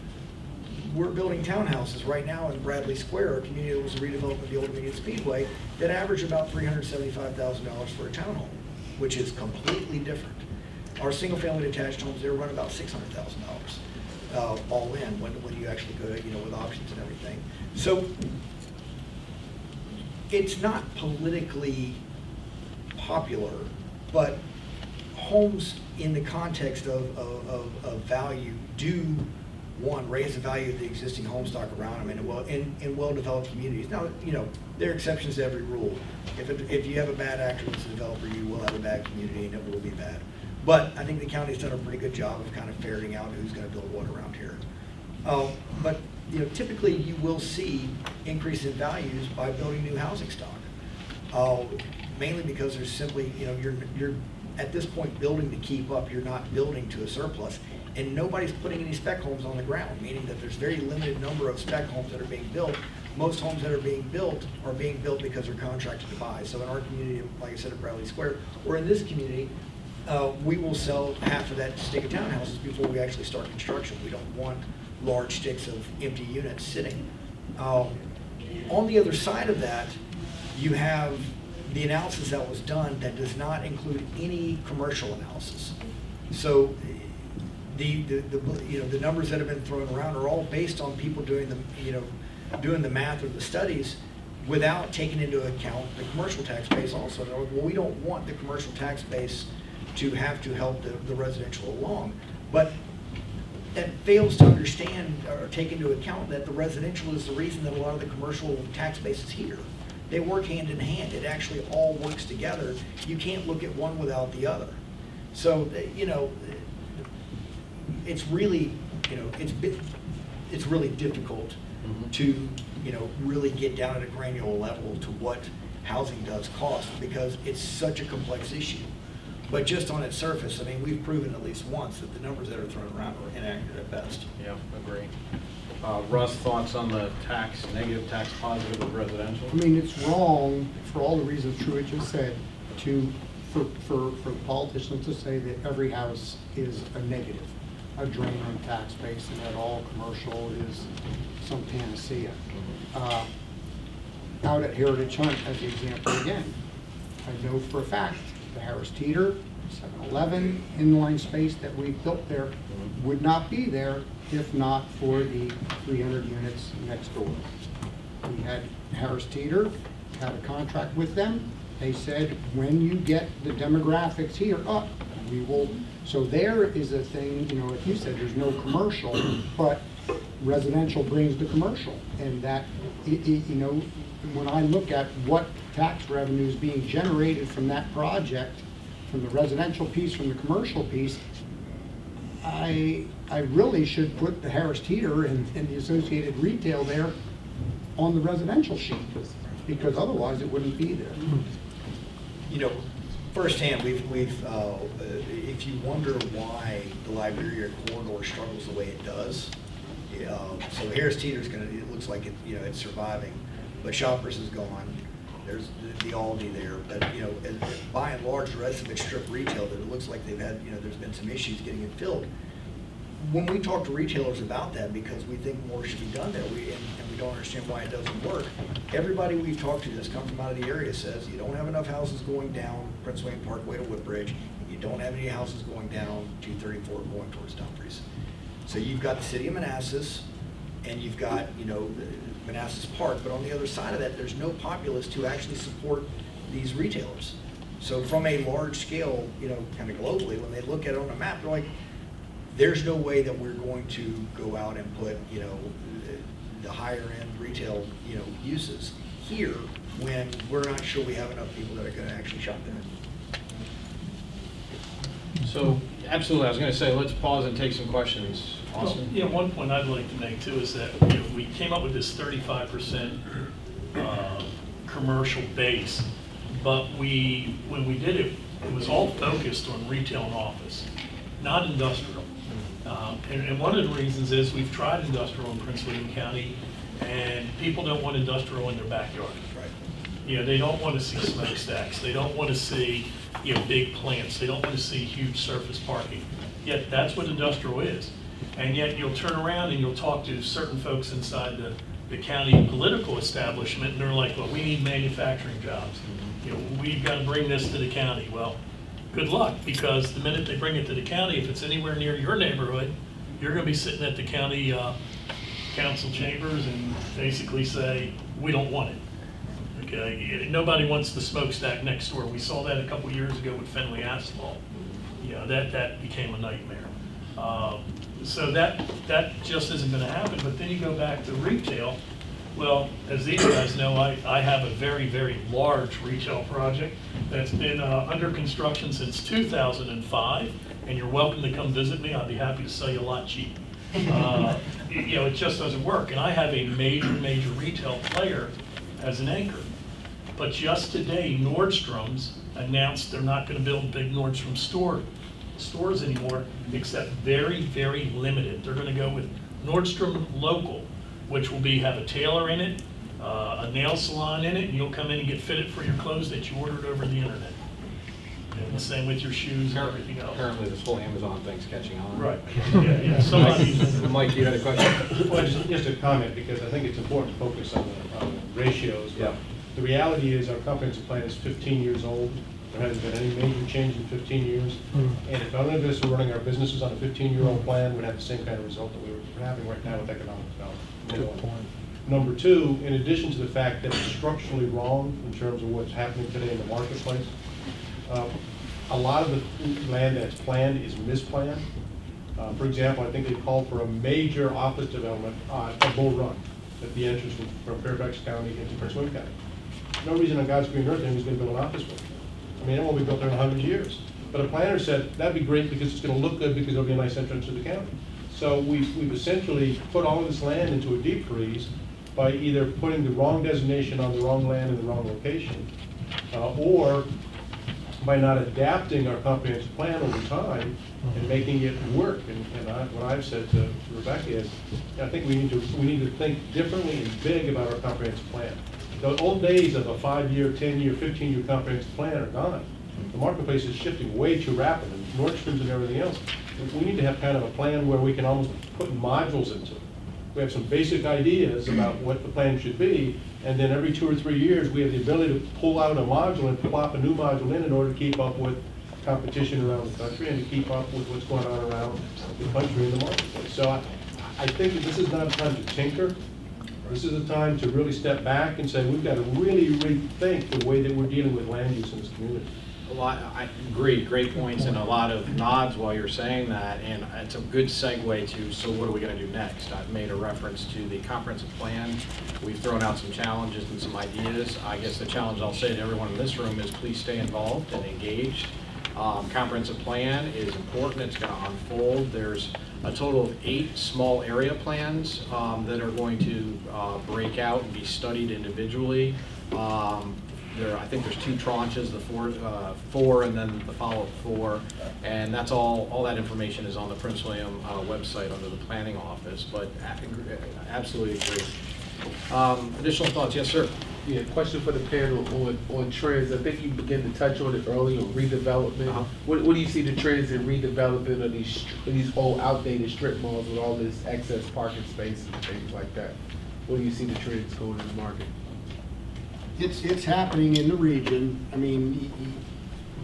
we're building townhouses right now in Bradley Square, a community that was a redevelopment of the old Dominion Speedway, that average about $375,000 for a townhome, which is completely different. Our single-family detached homes, they run about $600,000 all in when you actually go to, you know, with options and everything. So it's not politically popular, but homes in the context of value do, one, raise the value of the existing home stock around them in well-developed communities. Now, you know, there are exceptions to every rule. If you have a bad actor as a developer, you will have a bad community, and it will be bad. But I think the county's done a pretty good job of kind of ferreting out who's going to build what around here. But, you know, typically you will see increase in values by building new housing stock, mainly because there's simply, you know, you're at this point building to keep up. You're not building to a surplus, and nobody's putting any spec homes on the ground, meaning that there's very limited number of spec homes that are being built most homes that are being built because they're contracted to buy. So in our community, like I said, at Bradley Square, or in this community, we will sell half of that stick of townhouses before we actually start construction. We don't want large sticks of empty units sitting. On the other side of that, you have the analysis that was done that does not include any commercial analysis. So the numbers that have been thrown around are all based on people doing the doing the math or the studies without taking into account the commercial tax base also. They're like, well, we don't want the commercial tax base to have to help the residential along, but that fails to understand or take into account that the residential is the reason that a lot of the commercial tax base is here. They work hand in hand. It actually all works together. You can't look at one without the other. So it's really it's really difficult to really get down at a granular level to what housing does cost, because it's such a complex issue. But just on its surface, I mean, we've proven at least once that the numbers that are thrown around are inaccurate at best. Yeah, agree. Russ, thoughts on the tax, negative tax positive of residential? I mean, it's wrong for all the reasons Truett just said for politicians to say that every house is a negative, a drain on tax base, and that all commercial is some panacea. Out at Heritage Hunt, as the example again, I know for a fact the Harris Teeter, 7-Eleven inline space that we built there would not be there if not for the 300 units next door. We had Harris Teeter, had a contract with them. They said, when you get the demographics here up, we will. So there is a thing, like you said, there's no commercial, but residential brings the commercial. And that, when I look at what tax revenue is being generated from that project, from the residential piece, from the commercial piece, I really should put the Harris Teeter and the associated retail there on the residential sheet, because otherwise it wouldn't be there. Firsthand, if you wonder why the Liberia corridor struggles the way it does, so Harris Teeter's it looks like it's surviving, but Shoppers is gone. There's the Aldi there, but by and large, the rest of it's strip retail. That it looks like they've had, there's been some issues getting it filled. When we talk to retailers about that, because we think more should be done there, and we don't understand why it doesn't work, everybody we've talked to that's come from out of the area says you don't have enough houses going down Prince William Parkway to Woodbridge, and you don't have any houses going down 234 going towards Dumfries. So you've got the city of Manassas, and you've got Manassas Park, but on the other side of that, there's no populace to actually support these retailers. So from a large scale, kind of globally, when they look at it on a map, they're like, there's no way that we're going to go out and put, the higher end retail, uses here when we're not sure we have enough people that are going to actually shop there. So, absolutely, I was going to say, let's pause and take some questions. Awesome. Well, one point I'd like to make too is that we came up with this 35% commercial base, but when we did it, it was all focused on retail and office, not industrial. And one of the reasons is we've tried industrial in Prince William County, and people don't want industrial in their backyard. Right. They don't want to see smokestacks. They don't want to see big plants. They don't want to see huge surface parking. Yet that's what industrial is. And yet you'll turn around and you'll talk to certain folks inside the county political establishment, and they're like, well, we need manufacturing jobs. We've got to bring this to the county. Well, good luck, because the minute they bring it to the county, if it's anywhere near your neighborhood, you're going to be sitting at the county council chambers and basically say, we don't want it. Okay, nobody wants the smokestack next door. We saw that a couple years ago with Fenway Asphalt. That became a nightmare. So that just isn't going to happen. But then you go back to retail. Well, as these guys know, I have a very, very large retail project that's been under construction since 2005, and you're welcome to come visit me. I'd be happy to sell you a lot cheap. It just doesn't work. And I have a major, major retail player as an anchor. But just today, Nordstrom's announced they're not going to build big Nordstrom stores anymore, except very, very limited. They're going to go with Nordstrom Local, which will have a tailor in it, a nail salon in it, and you'll come in and get fitted for your clothes that you ordered over the internet. And the same with your shoes and everything else. Apparently this whole Amazon thing's catching on. Right. Yeah, yeah. Mike, you had a question? Well, just a comment, because I think it's important to focus on the ratios. Yeah. The reality is our comprehensive plan is 15 years old. There hasn't been any major change in 15 years. Mm-hmm. And if none of us were running our businesses on a 15-year-old plan, we'd have the same kind of result that we were having right now with economic development. Good point. Number two, in addition to the fact that it's structurally wrong in terms of what's happening today in the marketplace, a lot of the land that's planned is misplanned. For example, I think they called for a major office development on a Bull Run at the entrance from Fairfax County into Prince William County. No reason on God's green earth anybody's going to build an office building. I mean, it won't be built there in 100 years. But a planner said, that'd be great because it's going to look good because it'll be a nice entrance to the county. So we've essentially put all of this land into a deep freeze by either putting the wrong designation on the wrong land in the wrong location, or by not adapting our comprehensive plan over time and making it work. And what I've said to Rebecca is, I think we need to think differently and big about our comprehensive plan. The old days of a 5-year, 10-year, 15-year comprehensive plan are gone. The marketplace is shifting way too rapidly, Nordstrom's and everything else. We need to have kind of a plan where we can almost put modules into it. We have some basic ideas about what the plan should be, and then every 2 or 3 years we have the ability to pull out a module and plop a new module in order to keep up with competition around the country and to keep up with what's going on around the country and the marketplace. So I think that this is not a time to tinker. This is a time to really step back and say we've got to really rethink the way that we're dealing with land use in this community. A lot, I agree, great points and a lot of nods while you're saying that, and it's a good segue to, so what are we going to do next? I've made a reference to the comprehensive plan. We've thrown out some challenges and some ideas. I guess the challenge I'll say to everyone in this room is please stay involved and engaged. Comprehensive plan is important. It's going to unfold. There's a total of 8 small area plans that are going to break out and be studied individually. I think there's 2 tranches, the four and then the follow-up 4, and that's all that information is on the Prince William website under the planning office, but absolutely agree. Additional thoughts? Yes, sir. Yeah, question for the panel on trends. I think you began to touch on it earlier, redevelopment. Uh-huh. What do you see the trends in redevelopment of these old outdated strip malls with all this excess parking space and things like that? What do you see the trends going in the market? It's happening in the region. I mean,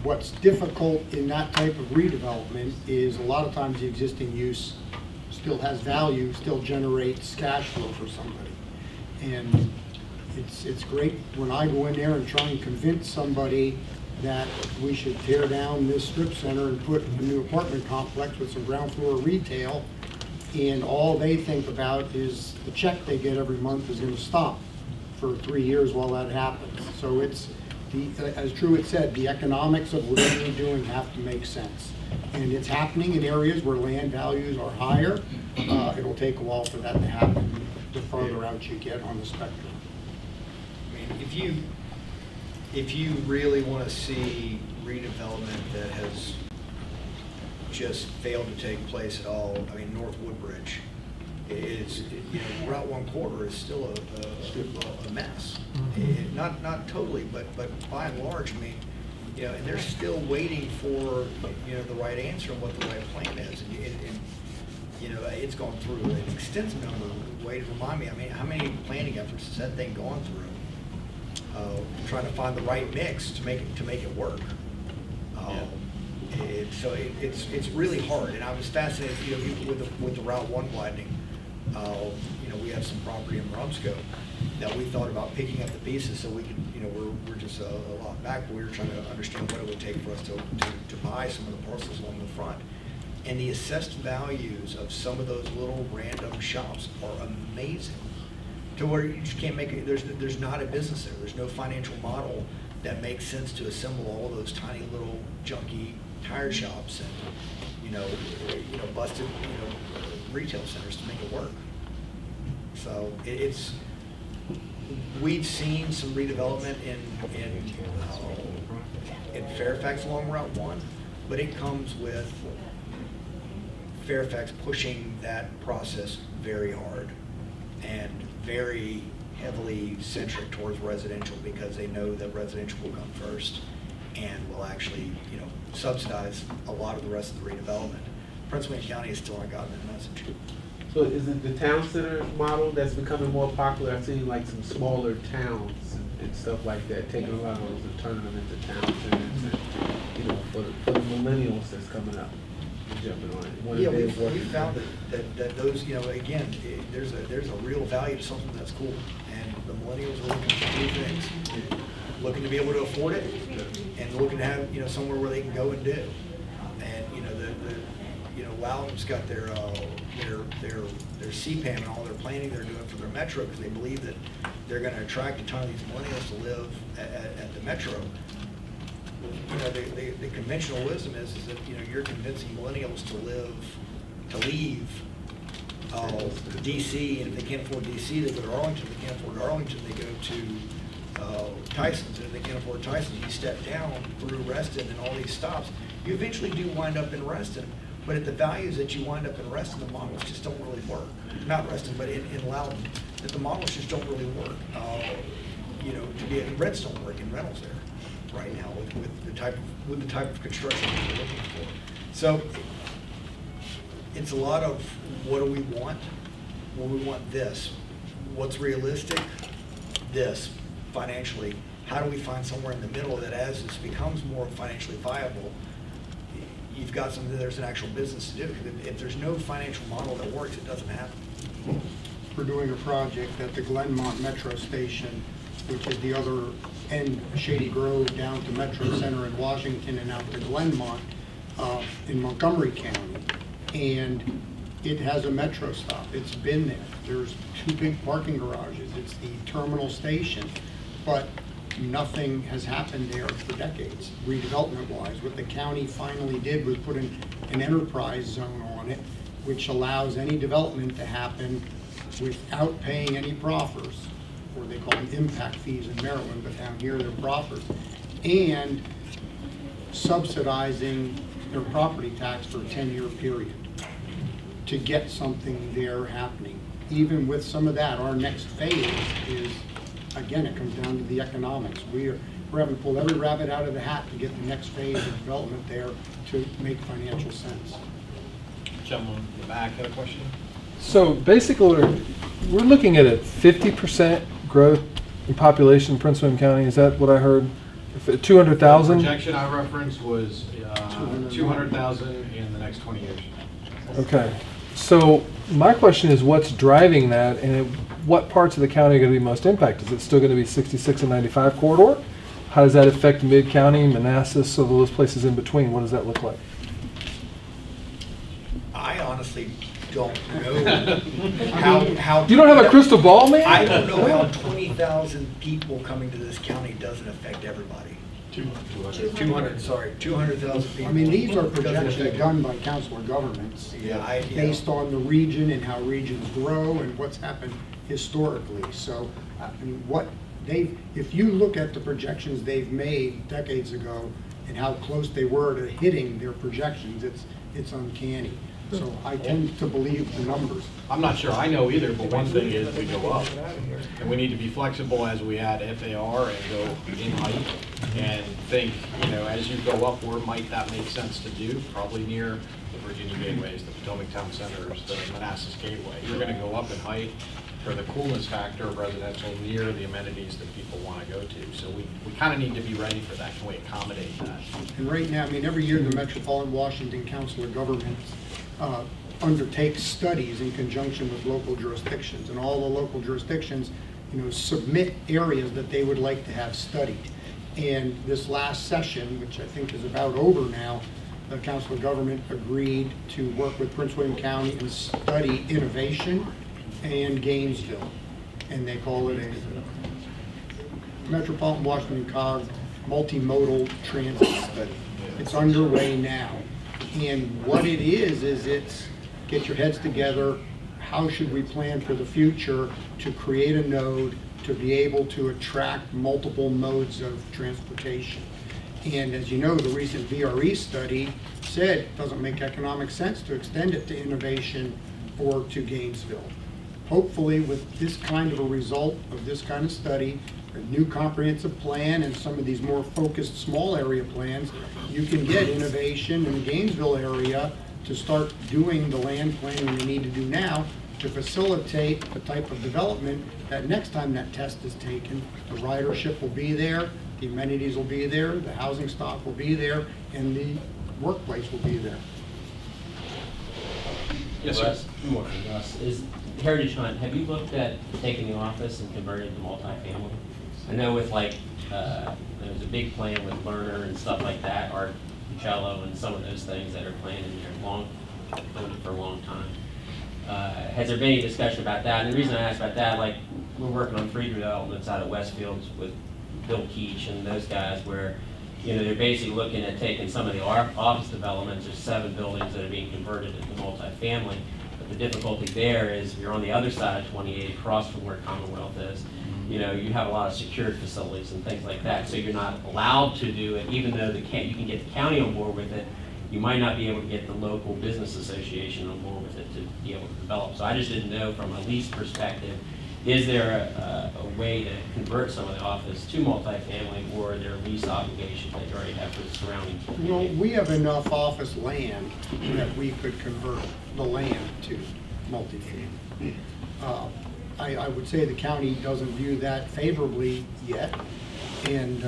what's difficult in that type of redevelopment is a lot of times the existing use still has value, still generates cash flow for somebody. And it's great when I go in there and try and convince somebody that we should tear down this strip center and put a new apartment complex with some ground floor retail, and all they think about is the check they get every month is going to stop for 3 years while that happens. So it's, as Truett said, the economics of what we're doing have to make sense. And it's happening in areas where land values are higher. It'll take a while for that to happen the farther out you get on the spectrum. I mean, if you really want to see redevelopment that has just failed to take place at all, I mean, North Woodbridge, you know, Route 1/4 is still a mess. It, not totally, but by and large, I mean, you know, and they're still waiting for, you know, the right answer on what the right plan is. And you know, it's gone through an extensive number of ways. Remind me, I mean, how many planning efforts has that thing gone through? Trying to find the right mix to make it work. So it's really hard, and I was fascinated, you know, with the Route 1 widening. You know, we have some property in Rumsco that we thought about picking up the pieces so we could, you know, we're just a lot back. We were trying to understand what it would take for us to buy some of the parcels along the front. And the assessed values of some of those little random shops are amazing, to where you just can't make it. There's not a business there. There's no financial model that makes sense to assemble all those tiny little junky tire shops and, you know, busted, you know, retail centers to make it work. So it's, we've seen some redevelopment in Fairfax along Route 1, but it comes with Fairfax pushing that process very hard and very heavily centric towards residential because they know that residential will come first and will actually, you know, subsidize a lot of the rest of the redevelopment. Prince William County has still not gotten that message. So is it the town center model that's becoming more popular? I've seen like some smaller towns and stuff like that, taking a lot of those and turning them into town centers, and, you know, for the millennials that's coming up. Yeah, we found that those, you know, again, there's a real value to something that's cool, and the millennials are looking for new things, looking to be able to afford it, and looking to have, you know, somewhere where they can go and do. And you know, Loudoun's got their CPAM and all their planning they're doing for their metro because they believe that they're going to attract a ton of these millennials to live at the metro. You know, the conventional wisdom is that, you know, you're convincing millennials to leave D.C., and if they can't afford D.C., they go to Arlington. If they can't afford Arlington, they go to Tyson's. And if they can't afford Tyson's, you step down through Reston and all these stops. You eventually do wind up in Reston, but at the values that you wind up in Reston, the models just don't really work. Not Reston, but in Loudoun, that the models just don't really work. You know, to be at rents don't work in rentals there right now with the type of construction that we're looking for. So it's a lot of what do we want? Well, we want this. What's realistic? This, financially. How do we find somewhere in the middle that as this becomes more financially viable, you've got something that there's an actual business to do? Because if there's no financial model that works, it doesn't happen. We're doing a project at the Glenmont Metro Station, which is the other end, Shady Grove, down to Metro Center in Washington and out to Glenmont in Montgomery County. And it has a metro stop. It's been there. There's two big parking garages. It's the terminal station. But nothing has happened there for decades, redevelopment-wise. What the county finally did was put in an enterprise zone on it, which allows any development to happen without paying any proffers, or they call them impact fees in Maryland, but down here they're proffers, and subsidizing their property tax for a 10-year period to get something there happening. Even with some of that, our next phase is, again, it comes down to the economics. We're having to pull every rabbit out of the hat to get the next phase of development there to make financial sense. Gentleman in the back had a question. So basically, we're looking at a 50% growth in population in Prince William County. Is that what I heard? 200,000? The projection I referenced was 200,000 in the next 20 years. Okay. So my question is, what's driving that, and what parts of the county are going to be most impacted? Is it still going to be 66 and 95 corridor? How does that affect Mid-County, Manassas, so those places in between? What does that look like? I honestly don't know how. You don't have a crystal ball, man? I don't know how 20,000 people coming to this county doesn't affect everybody. 200,000 people. I mean, these are projections done by council of governments, based on the region and how regions grow and what's happened historically. So, I mean, if you look at the projections they've made decades ago and how close they were to hitting their projections, it's uncanny. So I tend to believe the numbers. I'm not sure I know either, but one thing is we go up, and we need to be flexible as we add FAR and go in height and think, you know, as you go up, where might that make sense to do? Probably near the Virginia gateways, the Potomac Town Centers, the Manassas Gateway. You're going to go up in height for the coolness factor of residential near the amenities that people want to go to. So we kind of need to be ready for that. Can we accommodate that? And right now, I mean, every year the Metropolitan Washington Council of Governments undertakes studies in conjunction with local jurisdictions, and all the local jurisdictions, you know, submit areas that they would like to have studied. And this last session, which I think is about over now, the Council of Government agreed to work with Prince William County and study innovation and Gainesville, and they call it a Metropolitan Washington COG multimodal transit study. It's underway now. And what it is it's get your heads together, how should we plan for the future to create a node to be able to attract multiple modes of transportation. And as you know, the recent VRE study said it doesn't make economic sense to extend it to innovation or to Gainesville. hopefully with this kind of a result of this kind of study, a new comprehensive plan and some of these more focused small area plans, you can get innovation in the Gainesville area to start doing the land planning we need to do now to facilitate the type of development that next time that test is taken, the ridership will be there, the amenities will be there, the housing stock will be there, and the workplace will be there. Yes, sir. Russ, good morning, Russ. Is Heritage Hunt, have you looked at taking the office and converting it to multifamily? I know with like, there's a big plan with Lerner and stuff like that, or Cello and some of those things that are planned in there for a long time. Has there been any discussion about that? And the reason I asked about that, like we're working on three developments out of Westfields with Bill Keach and those guys where, you know, they're basically looking at taking some of the office developments, there's 7 buildings that are being converted into multifamily. But the difficulty there is you're on the other side of 28 across from where Commonwealth is. You know, you have a lot of secured facilities and things like that, so you're not allowed to do it, even though you can get the county on board with it, you might not be able to get the local business association on board with it to be able to develop. So I just didn't know from a lease perspective, is there a way to convert some of the office to multifamily or their lease obligations that you already have for the surrounding community? Well, we have enough office land that we could convert the land to multifamily. I would say the county doesn't view that favorably yet, and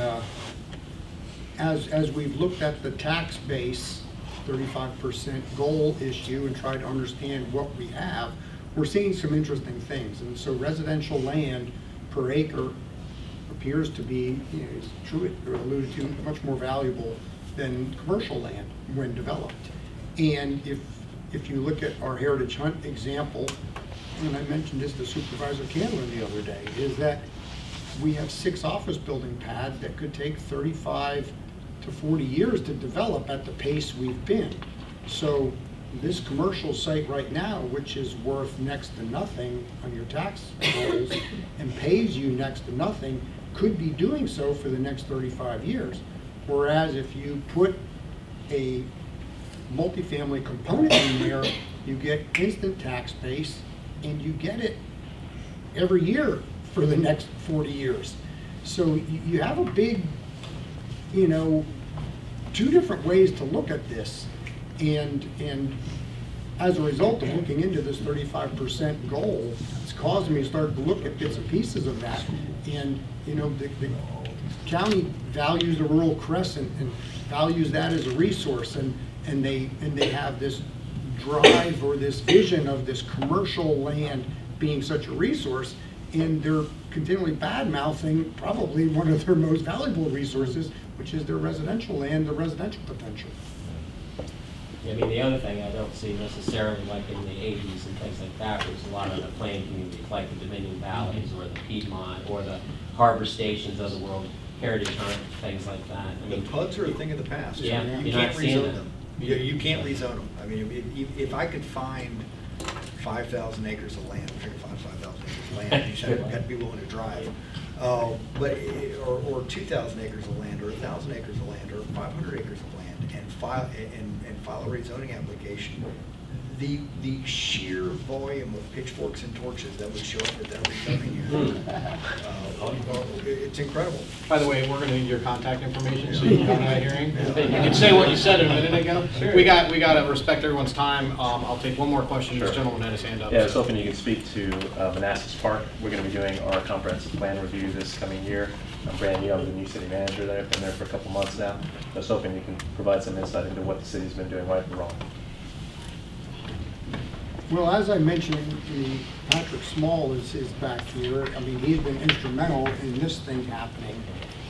as we've looked at the tax base 35% goal issue and tried to understand what we have, we're seeing some interesting things. And so residential land per acre appears to be, you know, as Truett alluded to, much more valuable than commercial land when developed. And if you look at our Heritage Hunt example, and I mentioned this to Supervisor Candler the other day, is that we have 6 office building pads that could take 35 to 40 years to develop at the pace we've been. So this commercial site right now, which is worth next to nothing on your tax rolls and pays you next to nothing, could be doing so for the next 35 years. Whereas if you put a multifamily component in there, you get instant tax base, and you get it every year for the next 40 years. So you have a big, you know, 2 different ways to look at this. And as a result of looking into this 35% goal, it's caused me to start to look at bits and pieces of that. And, you know, the county values the rural crescent and values that as a resource, and they have this drive or this vision of this commercial land being such a resource, and they're continually bad-mouthing probably one of their most valuable resources, which is their residential land, the residential potential. I mean, the other thing I don't see necessarily, like in the 80s and things like that, was a lot of the planned communities, like the Dominion Valleys or the Piedmont or the Harbor Stations of the world, Heritage Hunt, things like that. I mean, the PUDs are a thing of the past. Yeah, you can't rezone them. You can't rezone them. I mean, if I could find 5,000 acres of land, I'm sure you find 5,000 acres of land, you should have to be willing to drive. Or 2,000 acres of land, or 1,000 acres of land, or 500 acres of land, and file a rezoning application. The sheer volume of pitchforks and torches that would show up at that rezoning hearing, it's incredible. By the way, we're going to need your contact information so you can come to that hearing. You can say what you said a minute ago. Sure. We got to respect everyone's time. I'll take one more question. Sure. This gentleman had his hand up. Yeah, I was hoping you could speak to Manassas Park. We're going to be doing our comprehensive plan review this coming year. I'm brand new. I was the new city manager there. I've been there for a couple months now. I was hoping you can provide some insight into what the city's been doing right and wrong. Well, as I mentioned, Patrick Small is back here. I mean, he's been instrumental in this thing happening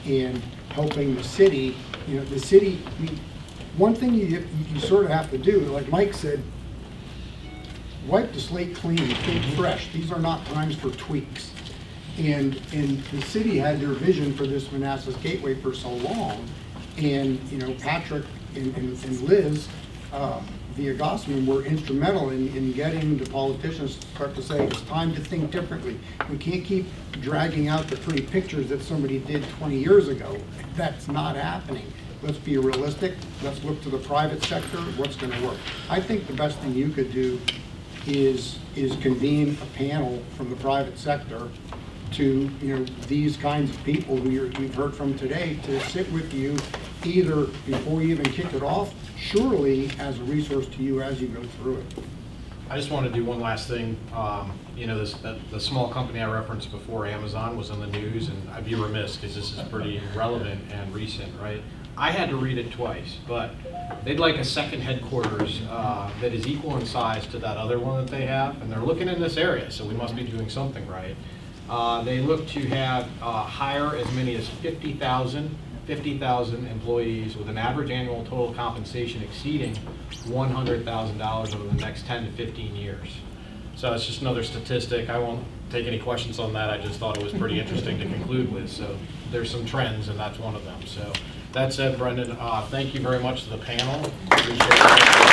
and helping the city. You know, the city, I mean, one thing you sort of have to do, like Mike said, wipe the slate clean, think fresh. These are not times for tweaks. And the city had their vision for this Manassas Gateway for so long. And, you know, Patrick and Liz, via Gossman, were instrumental in getting the politicians to start to say it's time to think differently. We can't keep dragging out the pretty pictures that somebody did 20 years ago. That's not happening. Let's be realistic. Let's look to the private sector. What's going to work? I think the best thing you could do is convene a panel from the private sector to, you know, these kinds of people we've heard from today to sit with you either before you even kick it off, surely as a resource to you as you go through it. I just want to do one last thing. You know, the small company I referenced before, Amazon, was in the news, and I'd be remiss because this is pretty relevant and recent, right? I had to read it twice, but they'd like a second headquarters that is equal in size to that other one that they have, and they're looking in this area, so we must be doing something right. They look to have hire as many as 50,000 employees with an average annual total compensation exceeding $100,000 over the next 10 to 15 years. So it's just another statistic. I won't take any questions on that. I just thought it was pretty interesting to conclude with. So there's some trends, and that's one of them. So that said, Brendan, thank you very much to the panel. Appreciate it.